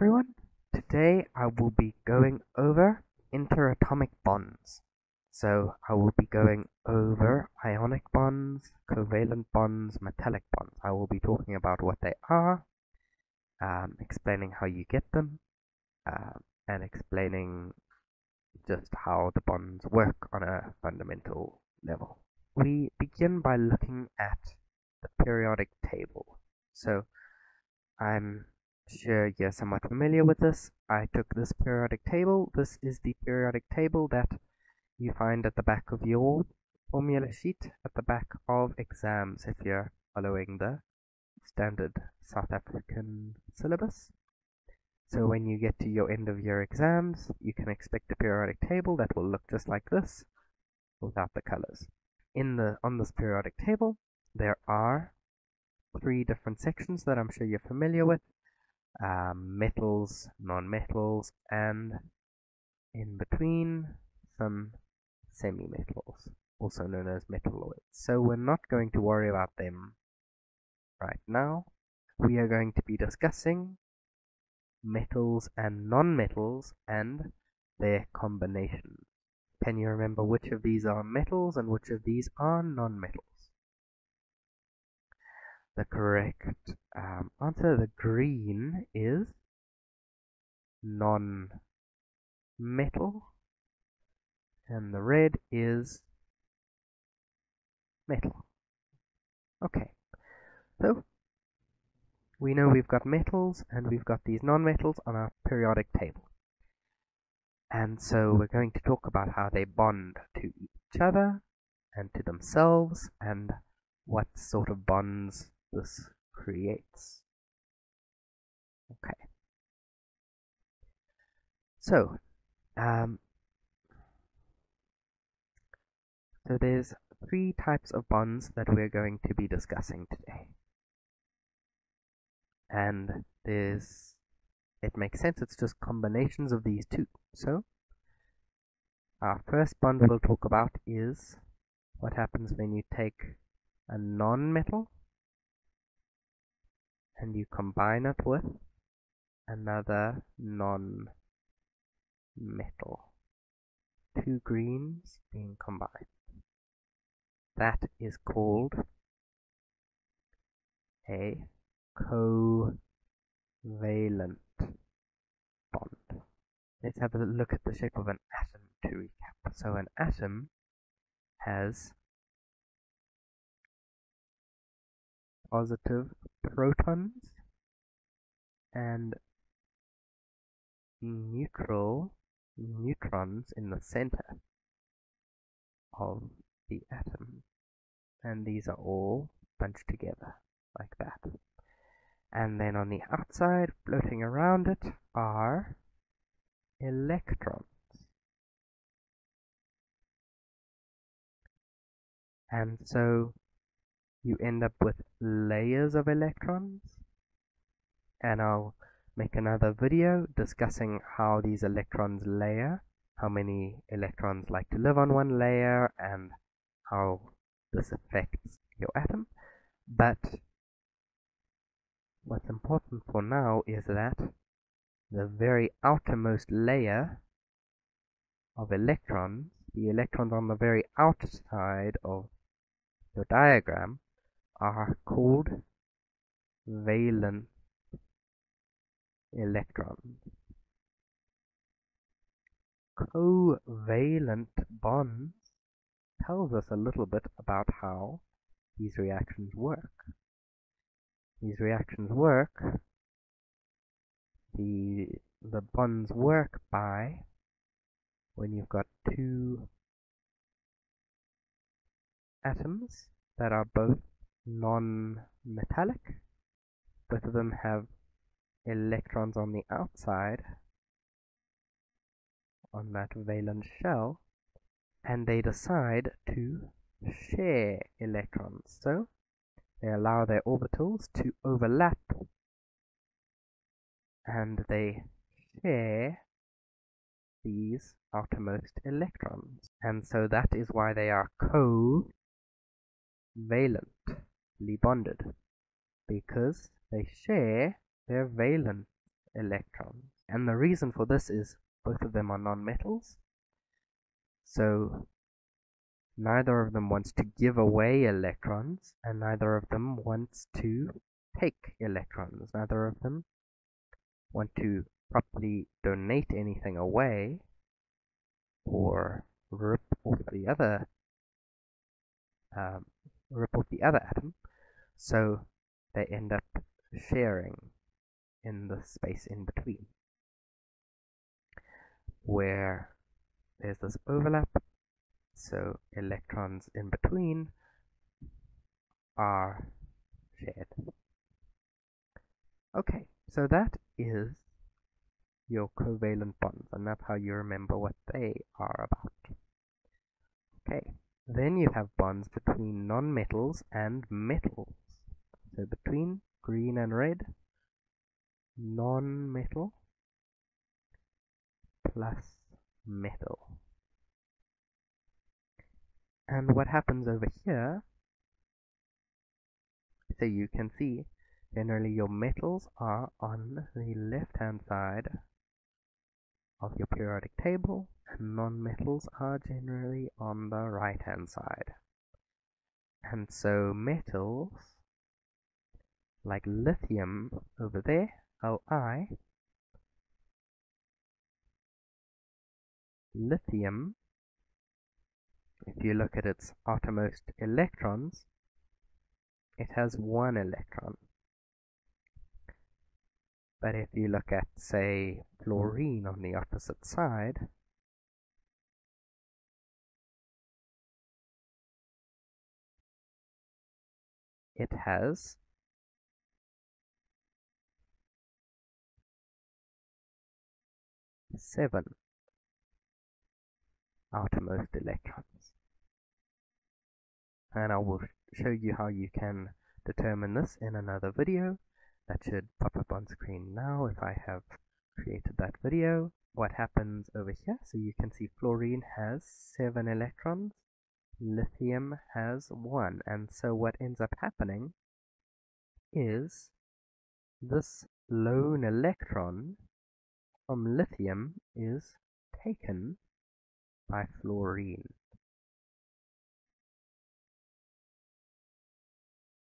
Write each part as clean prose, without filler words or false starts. everyone, today I will be going over interatomic bonds. So I will be going over ionic bonds, covalent bonds, metallic bonds. I will be talking about what they are, explaining how you get them, and explaining just how the bonds work on a fundamental level. We begin by looking at the periodic table. So I'm sure you're somewhat familiar with this. I took this periodic table. This is the periodic table that you find at the back of your formula sheet, at the back of exams if you're following the standard South African syllabus. So when you get to your end of your exams, you can expect a periodic table that will look just like this, without the colors. On this periodic table, there are three different sections that I'm sure you're familiar with. Metals, non-metals, and in between, some semi-metals, also known as metalloids. So we're not going to worry about them right now. We are going to be discussing metals and non-metals and their combination. Can you remember which of these are metals and which of these are non-metals? The correct answer, the green, is non-metal and the red is metal. Okay, so we know we've got metals and we've got these non-metals on our periodic table. And so we're going to talk about how they bond to each other and to themselves and what sort of bonds this creates. Okay. So, there's three types of bonds that we're going to be discussing today. And it makes sense, it's just combinations of these two. So our first bond we'll talk about is what happens when you take a non-metal and you combine it with another non-metal. Two greens being combined. That is called a covalent bond. Let's have a look at the shape of an atom to recap. So an atom has positive protons and neutral neutrons in the center of the atom, and these are all bunched together like that. And then on the outside, floating around it, are electrons. And so you end up with layers of electrons. And I'll make another video discussing how these electrons layer, how many electrons like to live on one layer, and how this affects your atom. But what's important for now is that the very outermost layer of electrons, the electrons on the very outside of your diagram, are called valence electrons. Covalent bonds tells us a little bit about how these reactions work. These reactions work, the bonds work by, when you've got two atoms that are both non-metallic, both of them have electrons on the outside, on that valence shell, and they decide to share electrons. So they allow their orbitals to overlap and they share these outermost electrons. And so that is why they are covalently bonded, because they share their valence electrons. And the reason for this is both of them are nonmetals, so neither of them wants to give away electrons, and neither of them wants to take electrons. Neither of them want to properly donate anything away or rip off the other atom, so they end up sharing in the space in between, where there's this overlap. So electrons in between are shared. Okay, so that is your covalent bonds, and that's how you remember what they are about. Okay, then you have bonds between nonmetals and metals. So between green and red, non-metal plus metal. And what happens over here, so you can see generally your metals are on the left hand side of your periodic table, and non-metals are generally on the right hand side. And so metals like lithium over there, Li, lithium, if you look at its outermost electrons, it has one electron. But if you look at, say, fluorine on the opposite side, it has seven outermost electrons. And I will show you how you can determine this in another video. That should pop up on screen now if I have created that video. What happens over here, so you can see fluorine has 7 electrons, lithium has 1, and so what ends up happening is this lone electron from lithium is taken by fluorine.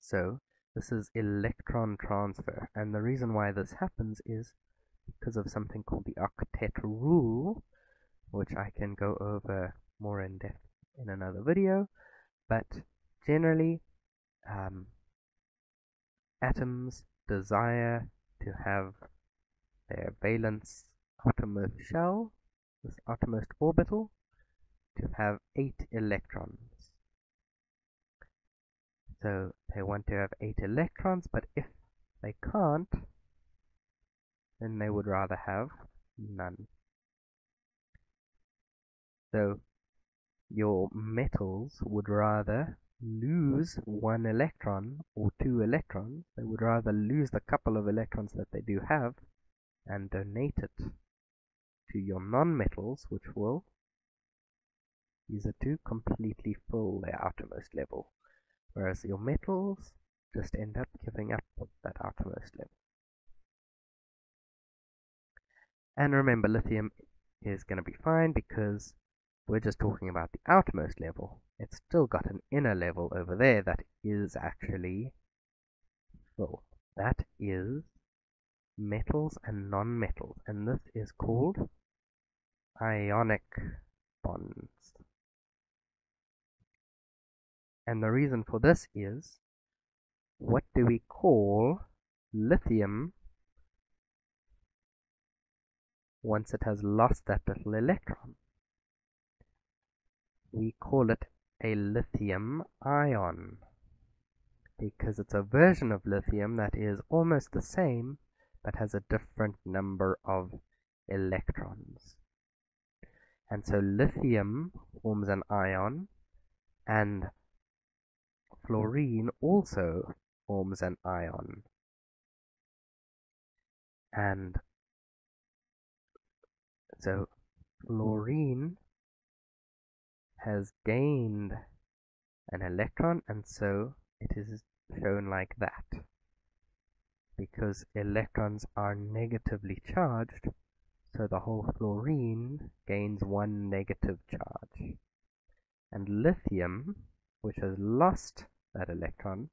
So this is electron transfer, and the reason why this happens is because of something called the octet rule, which I can go over more in depth in another video. But generally, atoms desire to have their valence outermost shell, this outermost orbital, to have 8 electrons. So they want to have 8 electrons, but if they can't, then they would rather have none. So your metals would rather lose 1 electron or 2 electrons. They would rather lose the couple of electrons that they do have and donate it to your nonmetals, which will use it to completely fill their outermost level. Whereas your metals just end up giving up that outermost level. And remember, lithium is going to be fine because we're just talking about the outermost level. It's still got an inner level over there that is actually full. That is metals and non-metals, and this is called ionic bonds. And the reason for this is, what do we call lithium once it has lost that little electron? We call it a lithium ion, because it's a version of lithium that is almost the same but has a different number of electrons. And so lithium forms an ion, and fluorine also forms an ion, and so fluorine has gained an electron, and so it is shown like that, because electrons are negatively charged, so the whole fluorine gains one negative charge. And lithium, which has lost that electron,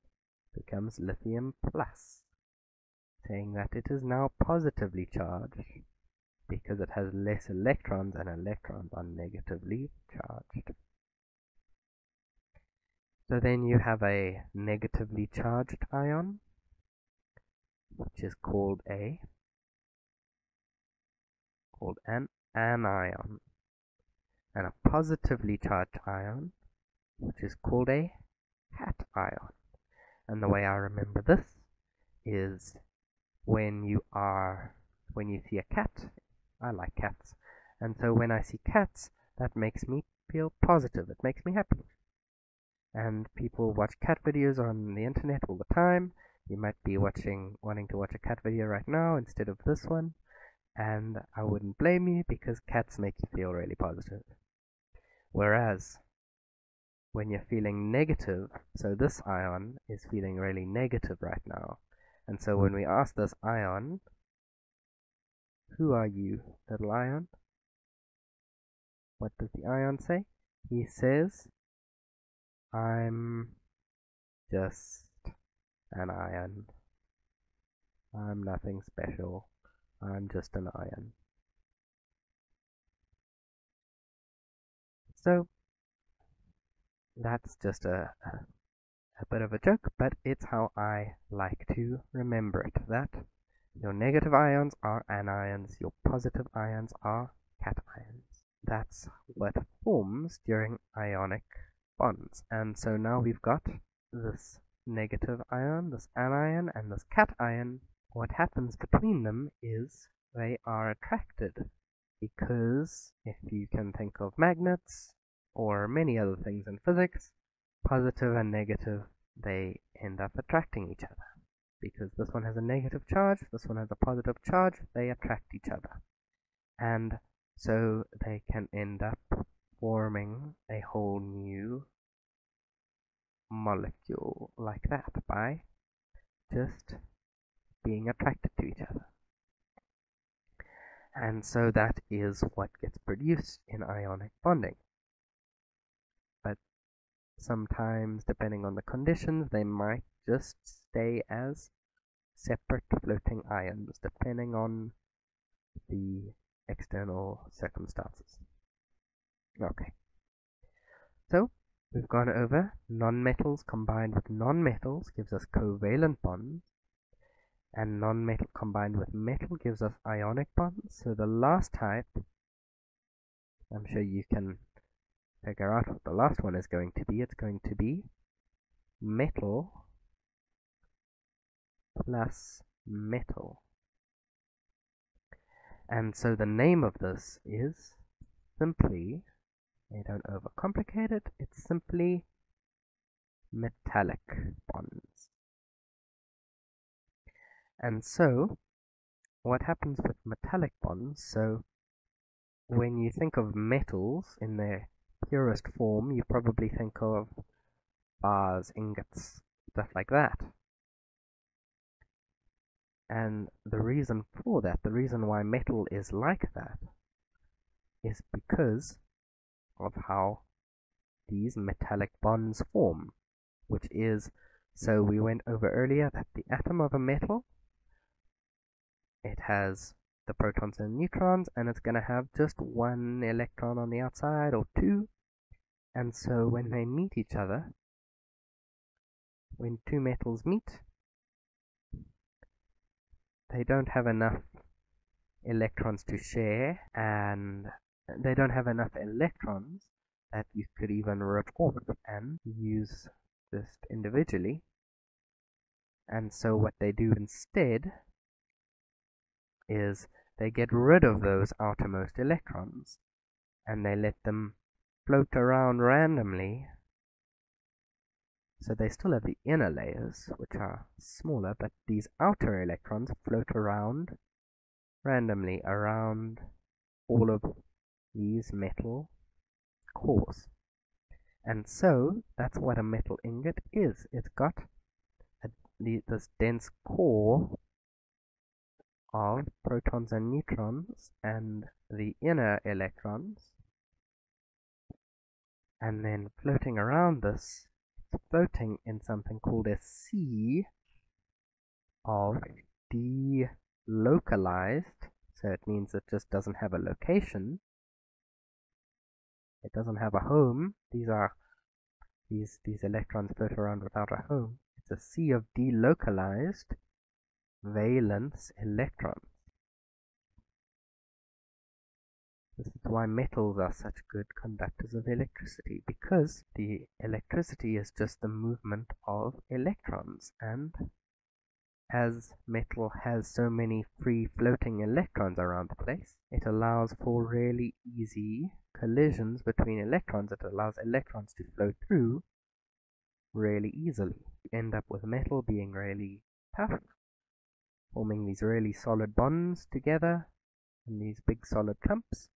becomes lithium plus, saying that it is now positively charged because it has less electrons, and electrons are negatively charged. So then you have a negatively charged ion, which is called an anion, and a positively charged ion, which is called a cation. And the way I remember this is when you see a cat, I like cats, and so when I see cats, that makes me feel positive, it makes me happy. And people watch cat videos on the internet all the time. You might be wanting to watch a cat video right now instead of this one, and I wouldn't blame you, because cats make you feel really positive. Whereas when you're feeling negative, so this ion is feeling really negative right now, and so when we ask this ion, "Who are you, little ion?" what does the ion say? He says, "I'm just an ion. I'm nothing special. I'm just an ion." So that's just a bit of a joke, but it's how I like to remember it, that your negative ions are anions, your positive ions are cations. That's what forms during ionic bonds. And so now we've got this negative ion, this anion, and this cation. What happens between them is they are attracted, because if you can think of magnets or many other things in physics, positive and negative, they end up attracting each other. Because this one has a negative charge, this one has a positive charge, they attract each other. And so they can end up forming a whole new molecule like that by just being attracted to each other. And so that is what gets produced in ionic bonding. But sometimes, depending on the conditions, they might just stay as separate floating ions, depending on the external circumstances. Okay, so we've gone over nonmetals combined with nonmetals gives us covalent bonds, and nonmetal combined with metal gives us ionic bonds. So the last type, I'm sure you can figure out what the last one is going to be. It's going to be metal plus metal. And so the name of this is simply, they don't overcomplicate it, it's simply metallic bonds. And so what happens with metallic bonds, so when you think of metals in their purest form, you probably think of bars, ingots, stuff like that. And the reason for that, the reason why metal is like that, is because of how these metallic bonds form, which is, so we went over earlier that the atom of a metal, it has the protons and neutrons, and it's going to have just one electron on the outside, or two. And so when they meet each other, when two metals meet, they don't have enough electrons to share, and they don't have enough electrons that you could even rip off and use just individually. And so what they do instead is they get rid of those outermost electrons, and they let them float around randomly. So they still have the inner layers, which are smaller, but these outer electrons float around randomly around all of these metal cores. And so that's what a metal ingot is. It's got this dense core of protons and neutrons and the inner electrons, and then floating around this, floating in something called a sea of delocalized, so it means it just doesn't have a location, it doesn't have a home. These electrons float around without a home. It's a sea of delocalized valence electrons. This is why metals are such good conductors of electricity, because the electricity is just the movement of electrons, and as metal has so many free floating electrons around the place, it allows for really easy collisions between electrons. It allows electrons to flow through really easily. You end up with metal being really tough, forming these really solid bonds together in these big solid clumps,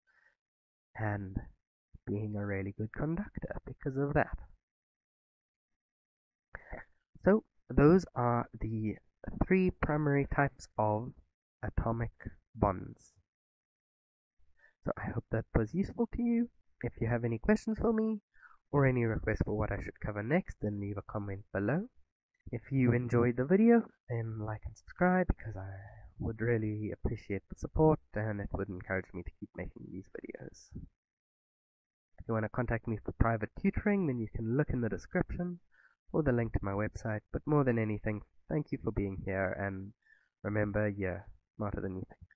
and being a really good conductor because of that. So those are the three primary types of atomic bonds. So I hope that was useful to you. If you have any questions for me or any requests for what I should cover next, then leave a comment below. If you enjoyed the video, then like and subscribe, because I would really appreciate the support and it would encourage me to keep making these videos. If you want to contact me for private tutoring, then you can look in the description or the link to my website. But more than anything, thank you for being here, and remember, you're smarter than you think.